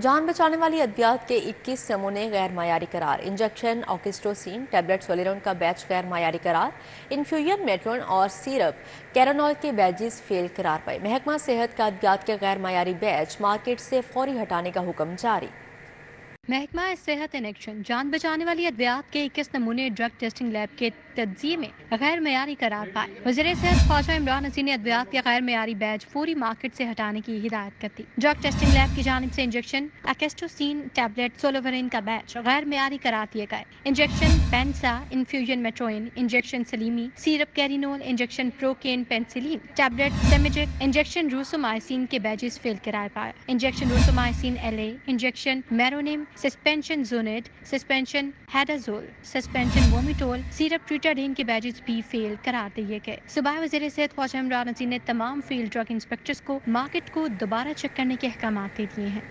जान बचाने वाली अद्वियात के 21 नमूने गैर मायारी करार। इंजेक्शन ऑक्सीटोसिन, टैबलेट सोलेरन का बैच गैर मायारी करार। इन्फ्यूजन मेट्रोन और सिरप कैरानॉल के बैजेस फेल करार पाए। महकमा सेहत का अद्वियात के गैर मायारी बैच मार्केट से फौरी हटाने का हुक्म जारी। महकमा सेहत इन एक्शन जान बचाने वाली अद्वियात के 21 नमूने ड्रग टेस्टिंग लैब के तज्जिए में गैर मयारी करार पाए। वज़ीर सेहत ख्वाजा इमरान नसीर ने अद्वियात के गैर मयारी बैच फौरी मार्केट से हटाने की हिदायत कर दी। ड्रग टेस्टिंग लैब की जानिब से इंजेक्शन ऑक्सीटोसिन, टैबलेट सोलेरन का बैच गैर मयारी करार दिए गए। इंजेक्शन पेंसा, इन्फ्यूजन मेट्रोइन, इंजेक्शन सलीमी, सिरप कैरिनोल, इंजेक्शन प्रोकेन पेंसिलिन, टैबलेट सेमेजिक, इंजेक्शन रूसोमाइसिन के बैजेस फेल करार पाए। इंजेक्शन रूसोमाइसिन LA, इंजेक्शन मेरोनेम, सस्पेंशन जोनेट, सस्पेंशन हेडाजोल, सस्पेंशन वोमिटोल, सिरप ट्यूटाडेन के बैजेस भी फेल करार दिए गए। सुबह वज़ीर सेहत ख्वाजा इमरान नसीर ने तमाम फील्ड ड्रग इंस्पेक्टर्स को मार्केट को दोबारा चेक करने के अहकाम दे दिए हैं।